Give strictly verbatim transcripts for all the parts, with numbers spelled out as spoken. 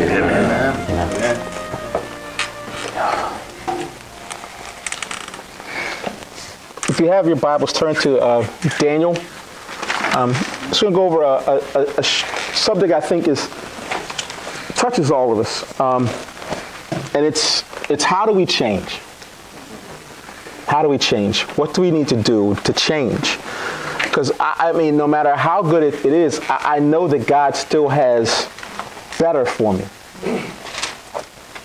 Amen. Amen. Amen. Amen. If you have your Bibles, turn to uh, Daniel. Um, just going to go over a, a, a subject I think is touches all of us, um, and it's it's how do we change? How do we change? What do we need to do to change? Because I, I mean, no matter how good it, it is, I, I know that God still has better for me,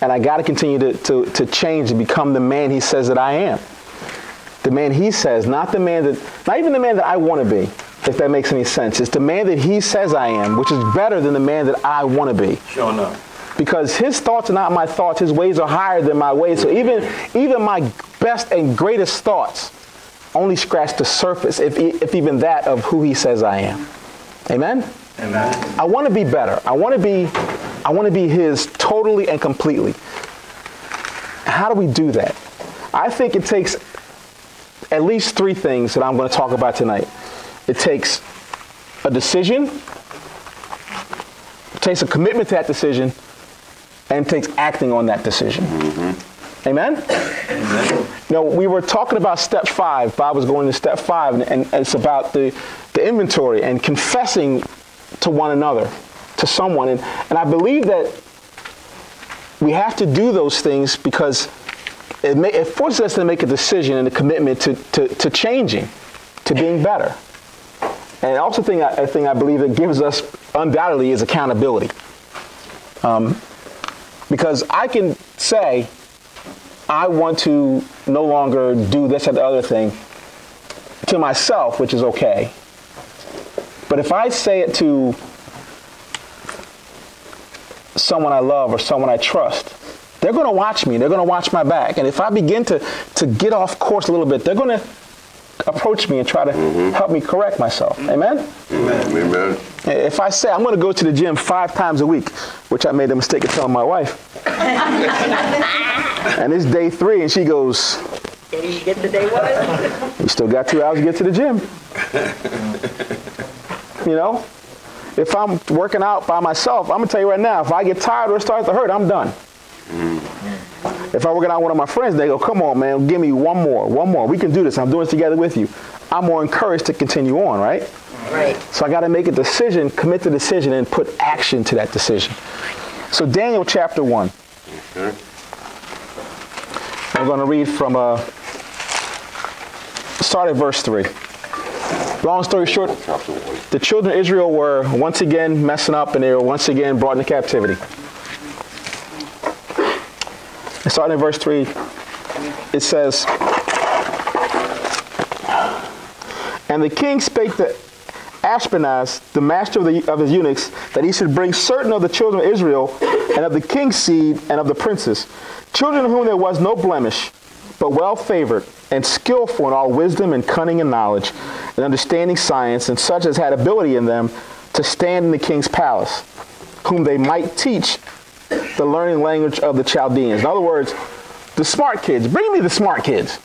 and I got to continue to to to change and become the man He says that I am. The man He says, not the man that, not even the man that I want to be, if that makes any sense. It's the man that He says I am, which is better than the man that I want to be. Sure enough. Because His thoughts are not my thoughts. His ways are higher than my ways. So even, even my best and greatest thoughts only scratch the surface, if, if even that, of who He says I am. Amen? Amen. I want to be better. I want to be, I want to be His totally and completely. How do we do that? I think it takes at least three things that I'm going to talk about tonight. It takes a decision, it takes a commitment to that decision, and it takes acting on that decision. Mm-hmm. Amen? Mm-hmm. Now, we were talking about step five. Bob was going to step five, and, and it's about the, the inventory and confessing to one another, to someone. And, and I believe that we have to do those things because It, may, it forces us to make a decision and a commitment to, to, to changing, to being better. And also thing I, a thing I believe it gives us undoubtedly is accountability. Um, because I can say, I want to no longer do this or the other thing to myself, which is okay. But if I say it to someone I love or someone I trust, they're going to watch me. They're going to watch my back. And if I begin to, to get off course a little bit, they're going to approach me and try to mm-hmm. help me correct myself. Amen? Amen? Amen. If I say I'm going to go to the gym five times a week, which I made the mistake of telling my wife, and it's day three, and she goes, "Did you get to day one? You still got two hours to get to the gym." You know? If I'm working out by myself, I'm going to tell you right now, if I get tired or it starts to hurt, I'm done. Mm-hmm. If I work out with one of my friends, they go, "Come on, man, give me one more, one more. We can do this. I'm doing this together with you." I'm more encouraged to continue on, right? Right. So I got to make a decision, commit the decision, and put action to that decision. So Daniel chapter one. Okay. I'm going to read from, uh, start at verse three. Long story short, the children of Israel were once again messing up, and they were once again brought into captivity. Starting in verse three, it says, "And the king spake to Ashpenaz, the master of, the, of his eunuchs, that he should bring certain of the children of Israel, and of the king's seed, and of the princes, children in whom there was no blemish, but well favored, and skillful in all wisdom, and cunning, and knowledge, and understanding science, and such as had ability in them to stand in the king's palace, whom they might teach the learning language of the Chaldeans." In other words, the smart kids. Bring me the smart kids.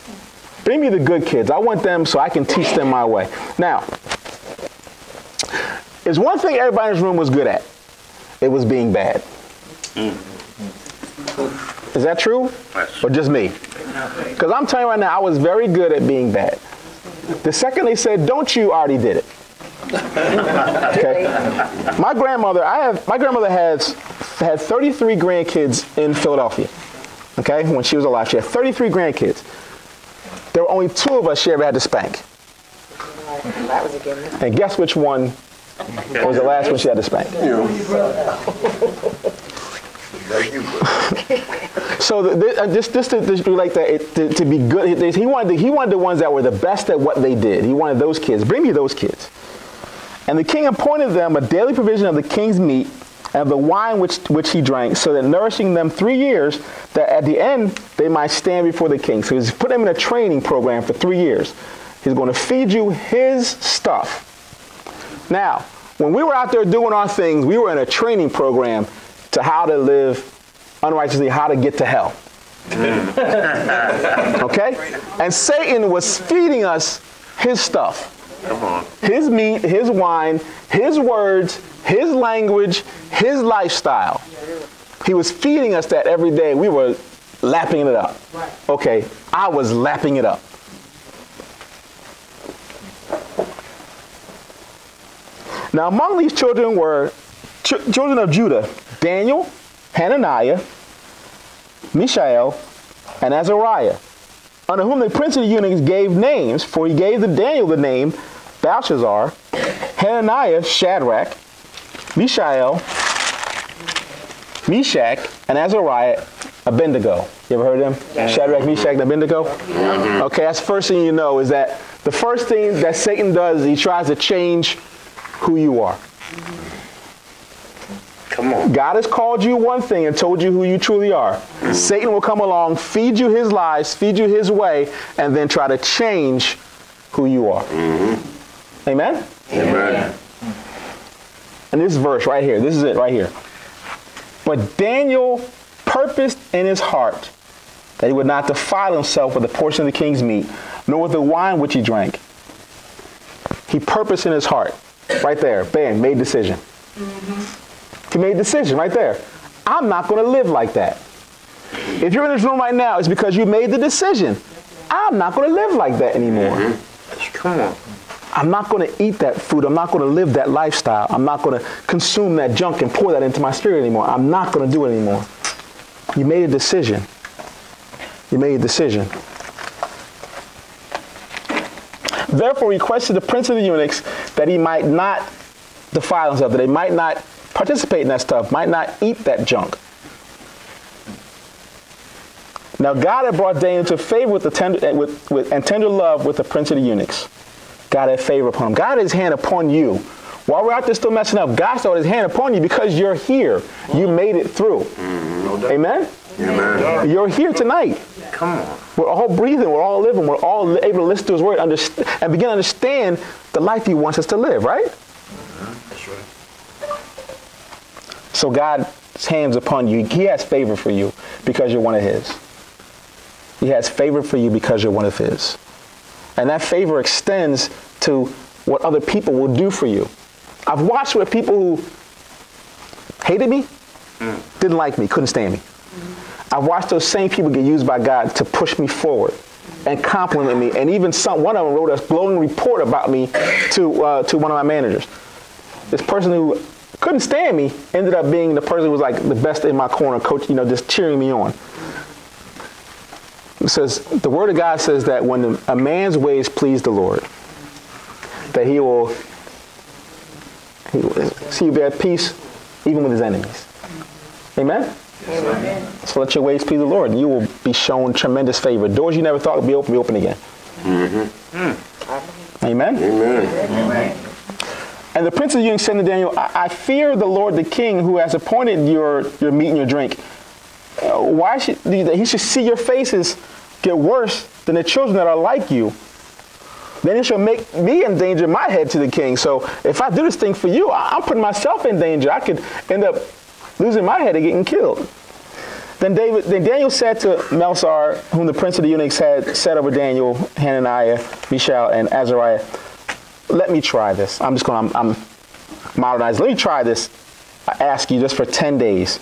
Bring me the good kids. I want them so I can teach them my way. Now, there's one thing everybody in this room was good at. It was being bad. Is that true? Or just me? Because I'm telling you right now, I was very good at being bad. The second they said, "Don't you," I already did it. Okay. My grandmother, I have, my grandmother has had thirty-three grandkids in Philadelphia. Okay, when she was alive, she had thirty-three grandkids. There were only two of us she ever had to spank. That was a good one. And guess which one was the last one she had to spank? So the, the, uh, just just to, to like that, it, to, to be good, he wanted the, he wanted the ones that were the best at what they did. He wanted those kids. Bring me those kids. "And the king appointed them a daily provision of the king's meat and of the wine which, which he drank, so that nourishing them three years, that at the end they might stand before the king." So he's put them in a training program for three years. He's going to feed you his stuff. Now, when we were out there doing our things, we were in a training program to how to live unrighteously, how to get to hell. Okay? And Satan was feeding us his stuff. Come on. His meat, his wine, his words, his language, his lifestyle. He was feeding us that every day. We were lapping it up. Right. Okay, I was lapping it up. Now among these children were ch children of Judah, Daniel, Hananiah, Mishael, and Azariah, unto whom the prince of the eunuchs gave names, for he gave to Daniel the name Belshazzar, Hananiah Shadrach, Mishael, Meshach, and Azariah Abednego. You ever heard of them? Yeah. Shadrach, Meshach, and Abednego? Yeah. Okay, that's the first thing you know, is that the first thing that Satan does is he tries to change who you are. Come on. God has called you one thing and told you who you truly are. Satan will come along, feed you his lies, feed you his way, and then try to change who you are. Mm-hmm. Amen? Amen. And this verse right here, this is it right here. But Daniel purposed in his heart that he would not defile himself with the portion of the king's meat, nor with the wine which he drank. He purposed in his heart. Right there, bam, made decision. Mm-hmm. He made a decision right there. I'm not going to live like that. If you're in this room right now, it's because you made the decision. I'm not going to live like that anymore. Mm-hmm. Come on. I'm not going to eat that food. I'm not going to live that lifestyle. I'm not going to consume that junk and pour that into my spirit anymore. I'm not going to do it anymore. You made a decision. You made a decision. Therefore, requested the prince of the eunuchs that he might not defile himself, that they might not participate in that stuff, might not eat that junk. Now God had brought Daniel to favor with the tender, with, with, and tender love with the prince of the eunuchs. God had favor upon him. God had his hand upon you. While we're out there still messing up, God started his hand upon you because you're here. You made it through. Amen? Amen. You're here tonight. Come on. We're all breathing. We're all living. We're all able to listen to his word and begin to understand the life he wants us to live, right? That's right. So God's hands upon you. He has favor for you because you're one of his. He has favor for you because you're one of his. And that favor extends to what other people will do for you. I've watched where people who hated me, mm. didn't like me, couldn't stand me. Mm. I've watched those same people get used by God to push me forward and compliment me. And even some, one of them wrote a glowing report about me to, uh, to one of my managers. This person who couldn't stand me ended up being the person who was like the best in my corner, coach, you know, just cheering me on. It says, the word of God says that when a man's ways please the Lord, that he will, he will see you be at peace even with his enemies. Amen? Amen. So let your ways please the Lord, and you will be shown tremendous favor. Doors you never thought would be open, be open again. Mm-hmm. Amen? Amen. Amen. And the prince of the eunuchs said to Daniel, I, I fear the Lord, the king, who has appointed your, your meat and your drink. Uh, why should he should see your faces get worse than the children that are like you? Then it shall make me endanger my head to the king. So if I do this thing for you, I, I'm putting myself in danger. I could end up losing my head and getting killed. Then, David, then Daniel said to Melzar, whom the prince of the eunuchs had set over Daniel, Hananiah, Mishael, and Azariah, let me try this. I'm just going to I'm, I'm modernize. Let me try this. I ask you just for ten days.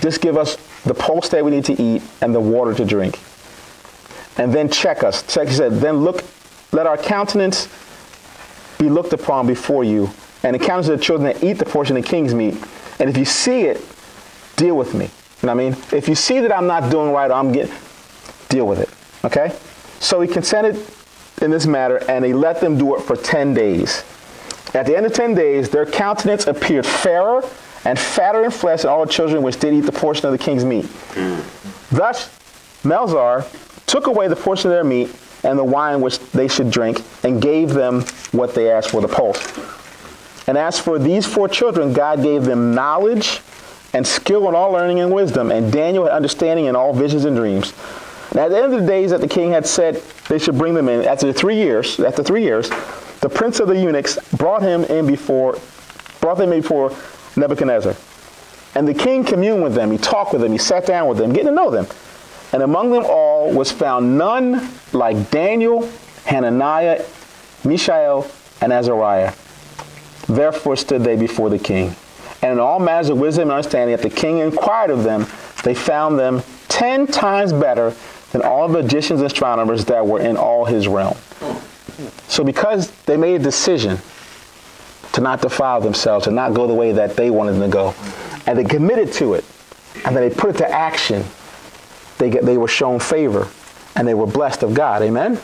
Just give us the pulse that we need to eat and the water to drink. And then check us. Check, he said, then look, let our countenance be looked upon before you, and the countenance of the children that eat the portion of the king's meat. And if you see it, deal with me. You know what I mean? If you see that I'm not doing right, or I'm getting, deal with it. Okay? So he consented in this matter, and he let them do it for ten days. At the end of ten days, their countenance appeared fairer and fatter in flesh than all the children which did eat the portion of the king's meat. Mm. Thus, Melzar took away the portion of their meat and the wine which they should drink, and gave them what they asked for, the pulse. And as for these four children, God gave them knowledge and skill in all learning and wisdom, and Daniel had understanding in all visions and dreams. And at the end of the days that the king had said they should bring them in, after the three years, after three years, the prince of the eunuchs brought him in before, brought them in before Nebuchadnezzar. And the king communed with them, he talked with them, he sat down with them, getting to know them. And among them all was found none like Daniel, Hananiah, Mishael, and Azariah. Therefore stood they before the king. And in all matters of wisdom and understanding, if the king inquired of them, they found them ten times better than all the magicians and astronomers that were in all his realm. So because they made a decision to not defile themselves, to not go the way that they wanted to go, and they committed to it, and then they put it to action, they, get, they were shown favor, and they were blessed of God. Amen?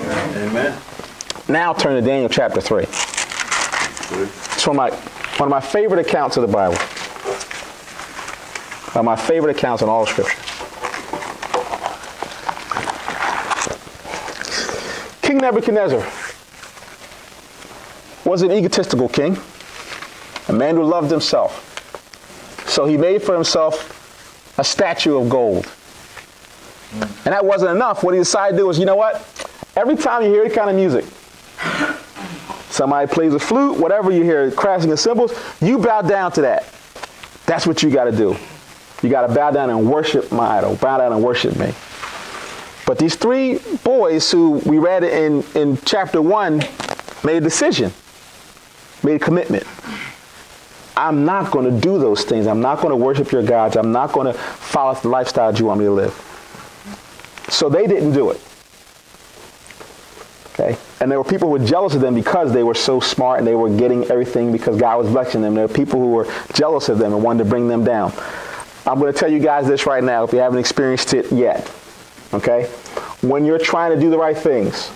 Amen. Now turn to Daniel chapter three. It's one of my, one of my favorite accounts of the Bible. One of my favorite accounts in all of Scripture. King Nebuchadnezzar was an egotistical king, a man who loved himself. So he made for himself a statue of gold. And that wasn't enough. What he decided to do was, you know what? Every time you hear any kind of music, somebody plays a flute, whatever you hear, crashing of cymbals, you bow down to that. That's what you got to do. You got to bow down and worship my idol. Bow down and worship me. But these three boys who we read in, in chapter one made a decision, made a commitment. I'm not going to do those things. I'm not going to worship your gods. I'm not going to follow the lifestyle you want me to live. So they didn't do it. Okay. And there were people who were jealous of them because they were so smart and they were getting everything because God was blessing them. There were people who were jealous of them and wanted to bring them down. I'm going to tell you guys this right now if you haven't experienced it yet. Okay? When you're trying to do the right things,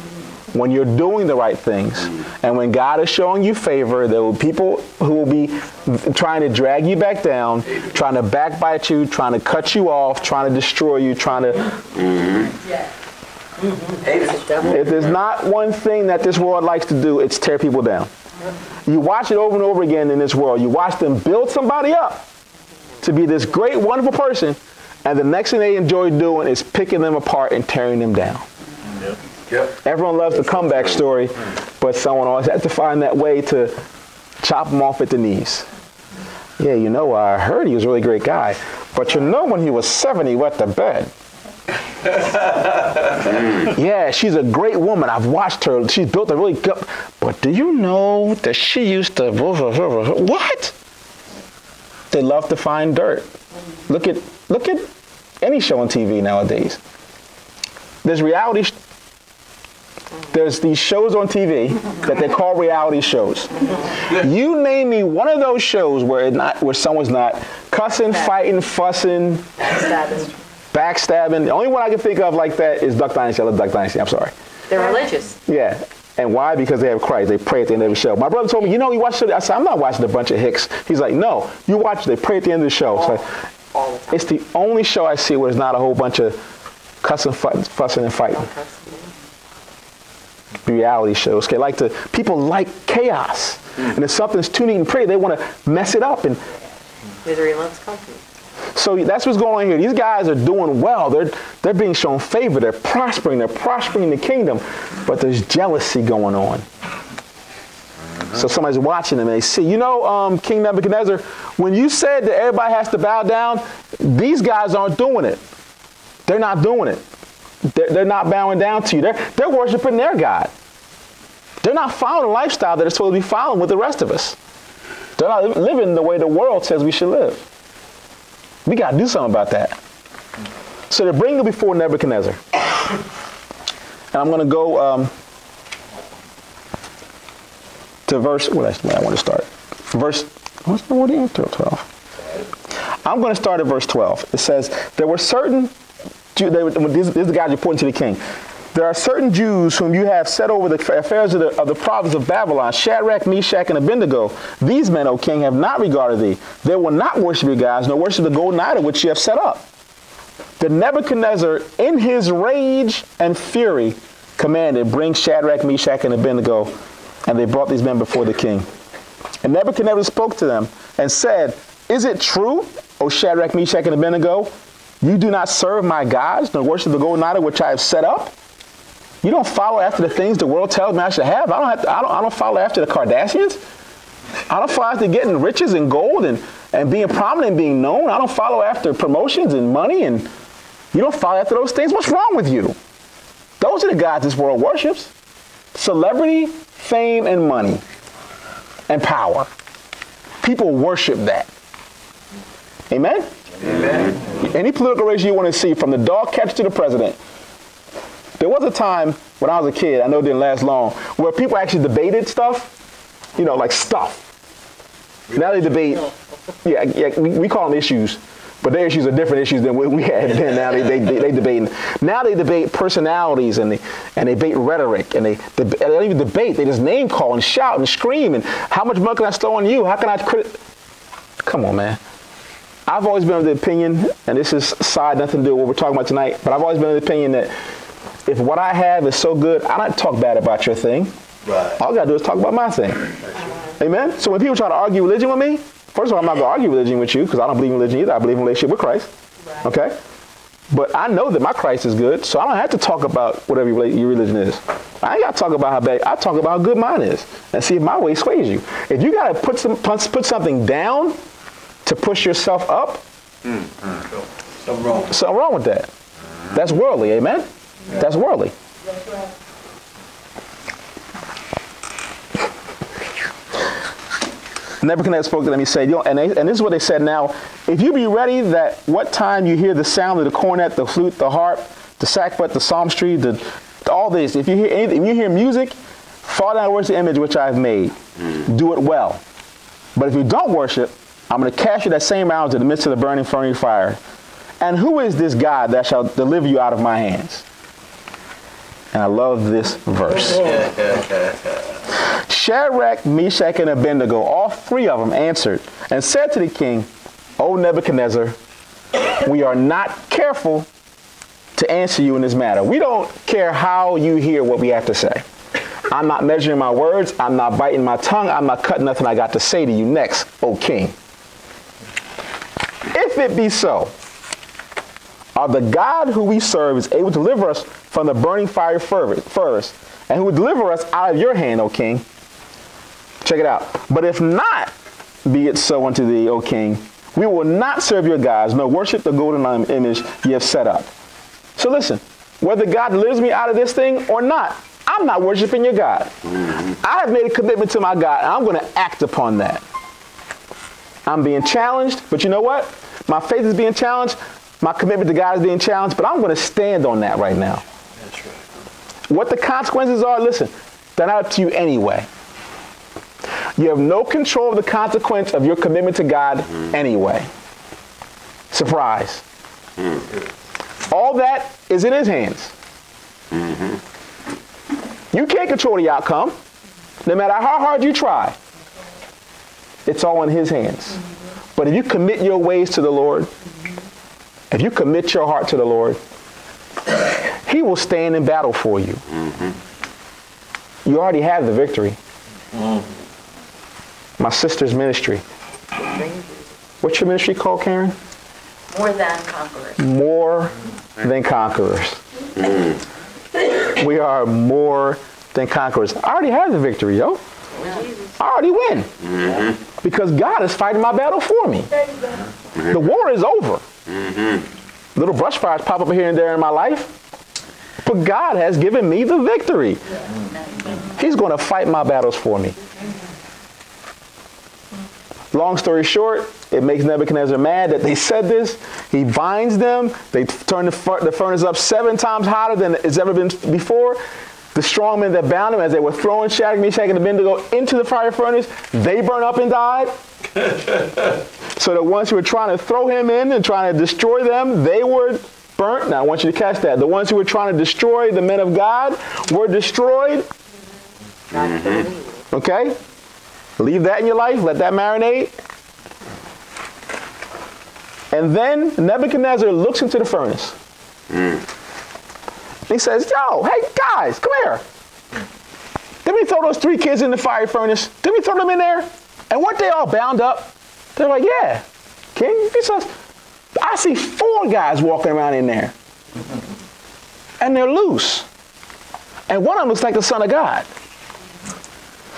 when you're doing the right things, and when God is showing you favor, there will be people who will be trying to drag you back down, trying to backbite you, trying to cut you off, trying to destroy you, trying to... Mm-hmm. Yeah. If there's not one thing that this world likes to do, it's tear people down. You watch it over and over again in this world. You watch them build somebody up to be this great, wonderful person, and the next thing they enjoy doing is picking them apart and tearing them down. Yep. Yep. Everyone loves the comeback story, but someone always has to find that way to chop them off at the knees. Yeah, you know, I heard he was a really great guy, but you know when he was seventy, he went to bed. Yeah, she's a great woman. I've watched her. She's built a really good... But do you know that she used to... What? They love to find dirt. Look at, look at any show on T V nowadays. There's reality... Sh There's these shows on T V that they call reality shows. You name me one of those shows where, it not, where someone's not cussing, fighting, fussing... backstabbing. The only one I can think of like that is Duck Dynasty. I love Duck Dynasty. I'm sorry. They're religious. Yeah. And why? Because they have Christ. They pray at the end of the show. My brother told me, you know, you watch it. I said, I'm not watching a bunch of hicks. He's like, no, you watch. They pray at the end of the show. All, so all the time. It's the only show I see where there's not a whole bunch of cussing, fussing, and fighting. Reality shows. Okay, like the people like chaos. Mm. And if something's too neat and pretty, they want to mess it up. And misery loves company. So that's what's going on here. These guys are doing well. They're, they're being shown favor. They're prospering. They're prospering in the kingdom. But there's jealousy going on. Mm-hmm. So somebody's watching them and they see, you know, um, King Nebuchadnezzar, when you said that everybody has to bow down, these guys aren't doing it. They're not doing it. They're, they're not bowing down to you. They're, they're worshiping their God. They're not following the lifestyle that they're supposed to be following with the rest of us. They're not living the way the world says we should live. We got to do something about that. So they're bringing before Nebuchadnezzar. And I'm going to go um, to verse, what I, I want to start? Verse, what's the word in twelve? I'm going to start at verse twelve. It says, there were certain, they were, this, this is the guy reporting to the king. There are certain Jews whom you have set over the affairs of the, of the province of Babylon, Shadrach, Meshach, and Abednego. These men, O king, have not regarded thee. They will not worship your gods, nor worship the golden idol which you have set up. Then Nebuchadnezzar, in his rage and fury, commanded, bring Shadrach, Meshach, and Abednego. And they brought these men before the king. And Nebuchadnezzar spoke to them and said, is it true, O Shadrach, Meshach, and Abednego, you do not serve my gods, nor worship the golden idol which I have set up? You don't follow after the things the world tells me I should have. I don't, have to, I don't, I don't follow after the Kardashians. I don't follow after getting riches and gold and, and being prominent and being known. I don't follow after promotions and money. And you don't follow after those things. What's wrong with you? Those are the gods this world worships. Celebrity, fame, and money and power. People worship that. Amen? Amen. Any political race you want to see, from the dog catcher to the president. There was a time when I was a kid, I know it didn't last long, where people actually debated stuff, you know, like stuff. Now they debate, yeah, yeah we call them issues, but their issues are different issues than what we had then. Now they, they, they, they debate. Now they debate personalities, and they, and they debate rhetoric, and they, they, they don't even debate, they just name call and shout and scream, and how much money can I throw on you? How can I crit? Come on, man. I've always been of the opinion, and this is side, nothing to do with what we're talking about tonight, but I've always been of the opinion that if what I have is so good, I don't talk bad about your thing. Right. All I got to do is talk about my thing. Right. Amen? So when people try to argue religion with me, first of all, I'm not going to argue religion with you because I don't believe in religion either. I believe in relationship with Christ. Right. Okay? But I know that my Christ is good, so I don't have to talk about whatever your religion is. I ain't got to talk about how bad. I talk about how good mine is and see if my way sways you. If you got to put some put something down to push yourself up, mm-hmm. something wrong. Something wrong with that. Mm-hmm. That's worldly. Amen? Yeah. That's worldly. That's right. Nebuchadnezzar spoke to them. He said, you know, and, they, and this is what they said now, if you be ready that what time you hear the sound of the cornet, the flute, the harp, the sackbut, the psalmistry, the, all this, if you hear anything, if you hear music, fall down and worship the image which I have made. Mm. Do it well. But if you don't worship, I'm going to cast you that same hour into the midst of the burning fiery fire. And who is this God that shall deliver you out of my hands? And I love this verse. Shadrach, Meshach, and Abednego, all three of them answered and said to the king, O Nebuchadnezzar, we are not careful to answer you in this matter. We don't care how you hear what we have to say. I'm not measuring my words. I'm not biting my tongue. I'm not cutting nothing I got to say to you next, O king. If it be so, are the God who we serve is able to deliver us from the burning fire first, and who will deliver us out of your hand, O king? Check it out. But if not, be it so unto thee, O king, we will not serve your gods, nor worship the golden image you have set up. So listen, whether God delivers me out of this thing or not, I'm not worshiping your God. Mm-hmm. I have made a commitment to my God, and I'm going to act upon that. I'm being challenged, but you know what? My faith is being challenged. My commitment to God is being challenged, but I'm going to stand on that right now. That's right. What the consequences are, listen, they're not up to you anyway. You have no control of the consequence of your commitment to God mm-hmm. anyway. Surprise. Mm-hmm. All that is in his hands. Mm-hmm. You can't control the outcome, no matter how hard you try. It's all in his hands. Mm-hmm. But if you commit your ways to the Lord, if you commit your heart to the Lord, he will stand in battle for you. Mm-hmm. You already have the victory. Mm-hmm. My sister's ministry. What's your ministry called, Karen? More than conquerors. More than conquerors. Mm-hmm. We are more than conquerors. I already have the victory, yo. I already win. Mm-hmm. Because God is fighting my battle for me. Mm-hmm. The war is over. Mm-hmm. Little brush fires pop up here and there in my life, but God has given me the victory. Mm-hmm. He's going to fight my battles for me. Long story short, it makes Nebuchadnezzar mad that they said this. He binds them. They turn the, fur the furnace up seven times hotter than it's ever been before. The strong men that bound them, as they were throwing Shadrach, Meshach, and Abednego into the fire furnace, they burned up and died. So the ones who were trying to throw him in and trying to destroy them, they were burnt. Now I want you to catch that. The ones who were trying to destroy the men of God were destroyed. Mm-hmm. Okay? Leave that in your life. Let that marinate. And then Nebuchadnezzar looks into the furnace. Mm. He says, yo, hey guys, come here. Didn't we throw those three kids in the fire furnace? Didn't we throw them in there? And weren't they all bound up? They're like, yeah, king. He says, I see four guys walking around in there. And they're loose. And one of them looks like the Son of God.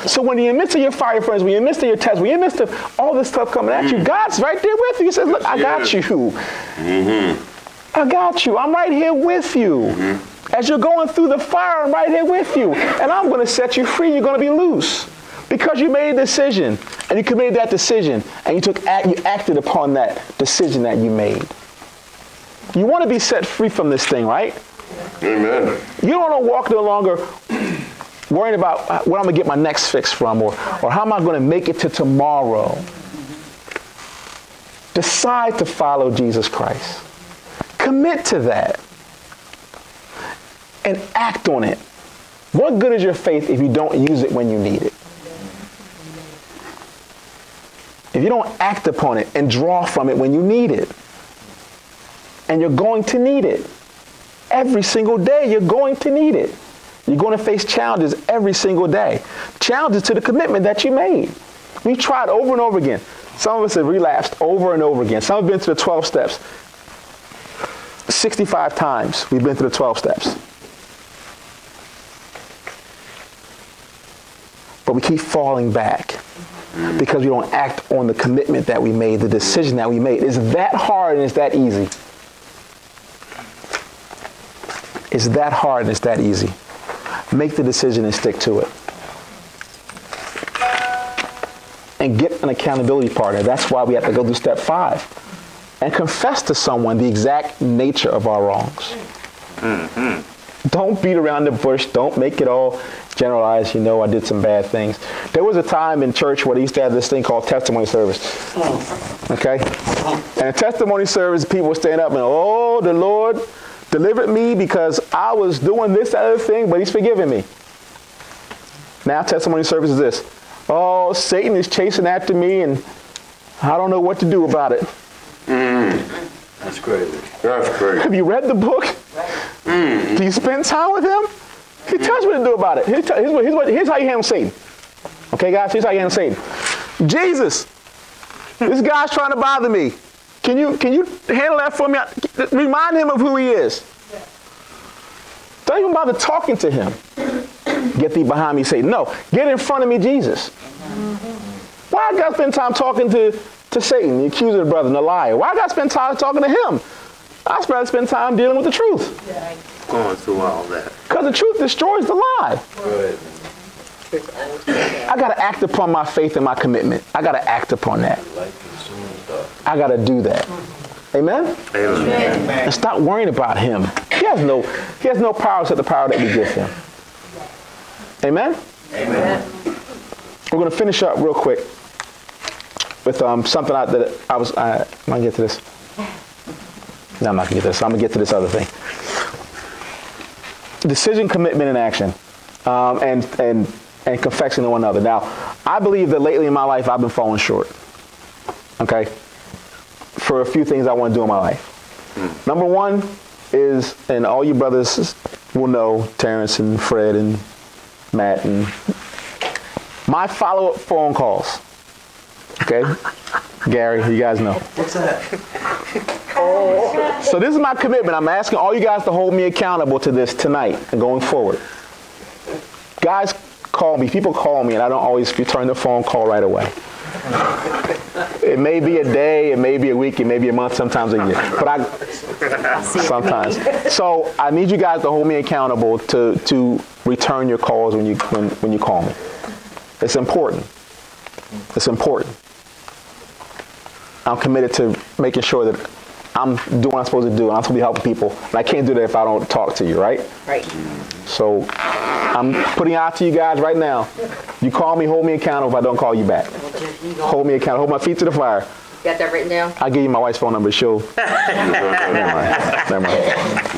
So when you're in the midst of your fire furnace, when you're in the midst of your test, when you're in the midst of all this stuff coming at you, God's right there with you. He says, look, I got you. Mm-hmm. I got you. I'm right here with you. Mm-hmm. As you're going through the fire, I'm right here with you. And I'm going to set you free. You're going to be loose. Because you made a decision, and you committed that decision, and you took you acted upon that decision that you made. You want to be set free from this thing, right? Amen. You don't want to walk no longer worrying about where I'm going to get my next fix from, or, or how am I going to make it to tomorrow. Decide to follow Jesus Christ. Commit to that. And act on it. What good is your faith if you don't use it when you need it? If you don't act upon it and draw from it when you need it, and you're going to need it. Every single day you're going to need it. You're going to face challenges every single day. Challenges to the commitment that you made. We've tried over and over again. Some of us have relapsed over and over again. Some have been through the twelve steps. sixty-five times we've been through the twelve steps. But we keep falling back because we don't act on the commitment that we made, the decision that we made. It's that hard and it's that easy. It's that hard and it's that easy. Make the decision and stick to it. And get an accountability partner. That's why we have to go through step five. And confess to someone the exact nature of our wrongs. Mm-hmm. Don't beat around the bush. Don't make it all generalized. You know, I did some bad things. There was a time in church where they used to have this thing called testimony service. Okay? And a testimony service, people would stand up and, oh, the Lord delivered me because I was doing this other thing, but he's forgiving me. Now testimony service is this. Oh, Satan is chasing after me, and I don't know what to do about it. Mm. That's crazy. That's crazy. Have you read the book? Mm. Do you spend time with him? He mm. tells me what to do about it. Here's, here's, what, here's, what, here's how you handle Satan. Okay, guys? Here's how you handle Satan. Jesus, this guy's trying to bother me. Can you, can you handle that for me? Remind him of who he is. Don't even bother talking to him. Get thee behind me, Satan. No, get in front of me, Jesus. Mm-hmm. Why I got to spend time talking to, to Satan, the accuser of the brother and the liar? Why I got to spend time talking to him? I'd rather spend time dealing with the truth. Yeah. Going through all that. Because the truth destroys the lie. Good. I got to act upon my faith and my commitment. I got to act upon that. I got to do that. Amen? Amen. Amen. And stop worrying about him. He has no, he has no power except the power that we give him. Amen? Amen. We're going to finish up real quick with um, something I, that I was, I, I'm going to get to this. No, I'm not going to get to this. I'm going to get to this other thing. Decision, commitment, and action. Um, and, and, and confessing to one another. Now, I believe that lately in my life, I've been falling short. Okay? For a few things I want to do in my life. Mm. Number one is, and all you brothers will know, Terrence and Fred and Matt, and my follow-up phone calls. Okay? Gary, you guys know. What's that? Oh. So this is my commitment. I'm asking all you guys to hold me accountable to this tonight and going forward. Guys call me. People call me, and I don't always return the phone call right away. It may be a day, it may be a week, it may be a month, sometimes a year. But I, sometimes. So I need you guys to hold me accountable to, to return your calls when you, when, when you call me. It's important. It's important. I'm committed to making sure that I'm doing what I'm supposed to do, and I'm supposed to be helping people. And I can't do that if I don't talk to you, right? Right. So I'm putting out to you guys right now. You call me, hold me accountable if I don't call you back. Hold me accountable. Hold my feet to the fire. You got that written down? I'll give you my wife's phone number. She'll. Never mind. Never mind.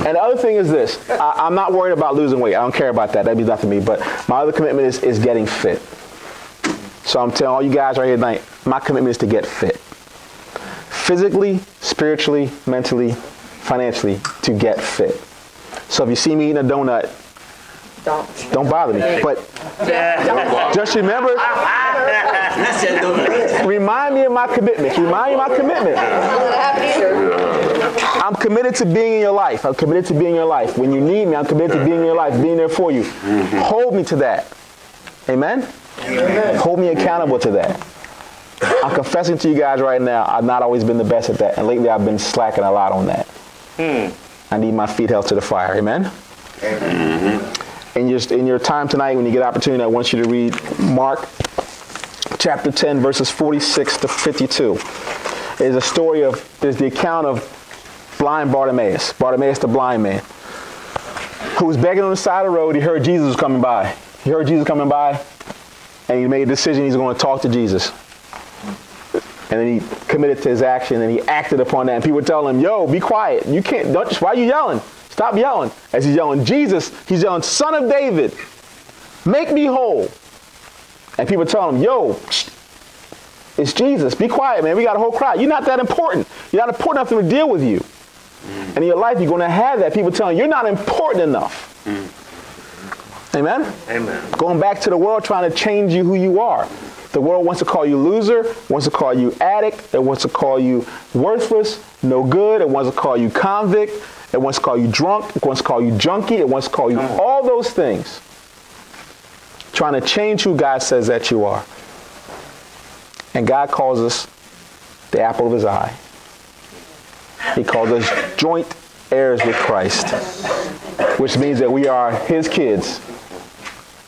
And the other thing is this. I, I'm not worried about losing weight. I don't care about that. That means nothing to me. But my other commitment is, is getting fit. So I'm telling all you guys right here tonight, my commitment is to get fit. Physically, spiritually, mentally, financially, to get fit. So if you see me eating a donut, Don't, don't bother me, but just remember, remind me of my commitment. Remind me of my commitment. I'm committed to being in your life. I'm committed to being in your life. When you need me, I'm committed to being in your life, being there for you. Hold me to that. Amen? Amen. Hold me accountable to that. I'm confessing to you guys right now, I've not always been the best at that, and lately I've been slacking a lot on that. Hmm. I need my feet held to the fire. Amen? Amen. Mm-hmm. In your, in your time tonight, when you get opportunity, I want you to read Mark chapter ten, verses forty-six to fifty-two. Is a story of, is the account of blind Bartimaeus, Bartimaeus the blind man, who was begging on the side of the road. He heard Jesus was coming by. He heard Jesus coming by, and he made a decision he's going to talk to Jesus. And then he committed to his action, and he acted upon that. And people were telling him, yo, be quiet. You can't, don't, why are you yelling? Stop yelling. As he's yelling, Jesus, he's yelling, Son of David, make me whole. And people tell him, yo, it's Jesus. Be quiet, man. We got a whole crowd. You're not that important. You're not important enough to deal with you. Mm. And in your life, you're going to have that. People telling you, you're not important enough. Mm. Amen? Amen. Going back to the world trying to change you who you are. The world wants to call you loser, wants to call you addict. It wants to call you worthless, no good. It wants to call you convict. It wants to call you drunk. It wants to call you junkie. It wants to call you all those things. Trying to change who God says that you are. And God calls us the apple of his eye. He calls us joint heirs with Christ, which means that we are his kids.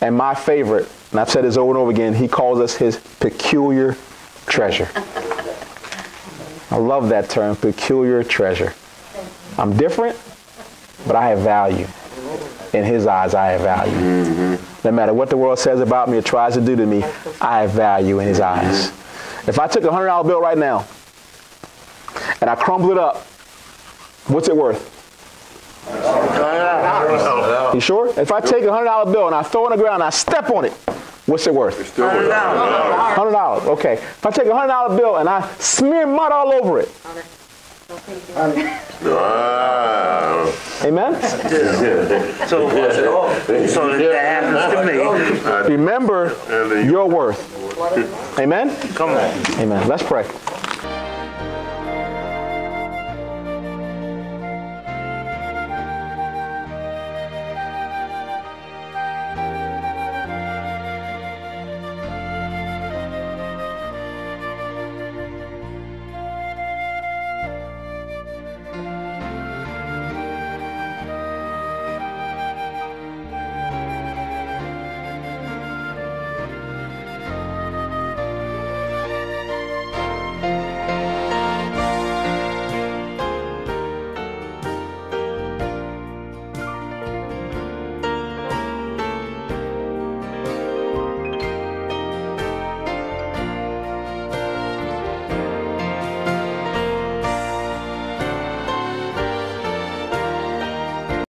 And my favorite, and I've said this over and over again, he calls us his peculiar treasure. I love that term, peculiar treasure. I'm different, but I have value. In his eyes, I have value. Mm-hmm. No matter what the world says about me or tries to do to me, I have value in his eyes. Mm-hmm. If I took a one hundred dollar bill right now and I crumbled it up, what's it worth? You sure? If I take a one hundred dollar bill and I throw it on the ground and I step on it, what's it worth? one hundred dollars. one hundred dollars, okay. If I take a one hundred dollar bill and I smear mud all over it, wow. Amen? Yeah. So what's it all? So that, that happens to me. Remember your worth. Amen? Come on. Amen. Let's pray.